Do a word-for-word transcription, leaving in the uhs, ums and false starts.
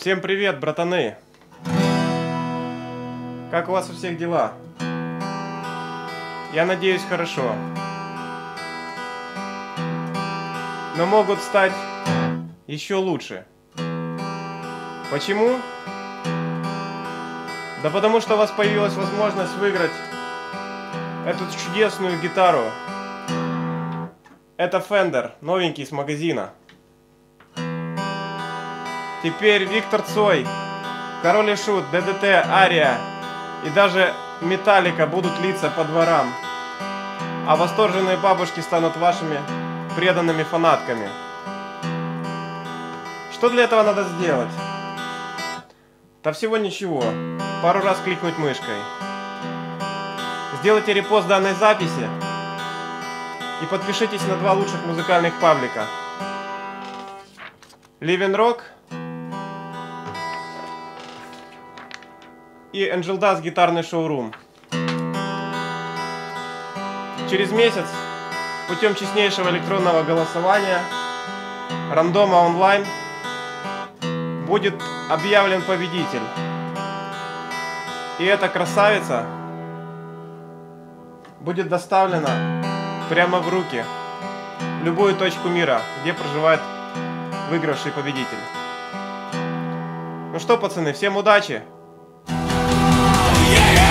Всем привет, братаны! Как у вас у всех дела? Я надеюсь, хорошо. Но могут стать еще лучше. Почему? Да потому что у вас появилась возможность выиграть эту чудесную гитару. Это Fender, новенький с магазина. Теперь Виктор Цой, Король и Шут, ДДТ, Ария и даже Metallica будут литься по дворам, а восторженные бабушки станут вашими преданными фанатками. Что для этого надо сделать? Да всего ничего, пару раз кликнуть мышкой. Сделайте репост данной записи и подпишитесь на два лучших музыкальных паблика. LiveInRock и AngelDust Guitars шоурум. Через месяц путем честнейшего электронного голосования рандома онлайн будет объявлен победитель. И эта красавица будет доставлена прямо в руки в любую точку мира, где проживает выигравший победитель. Ну что, пацаны, всем удачи! Yeah!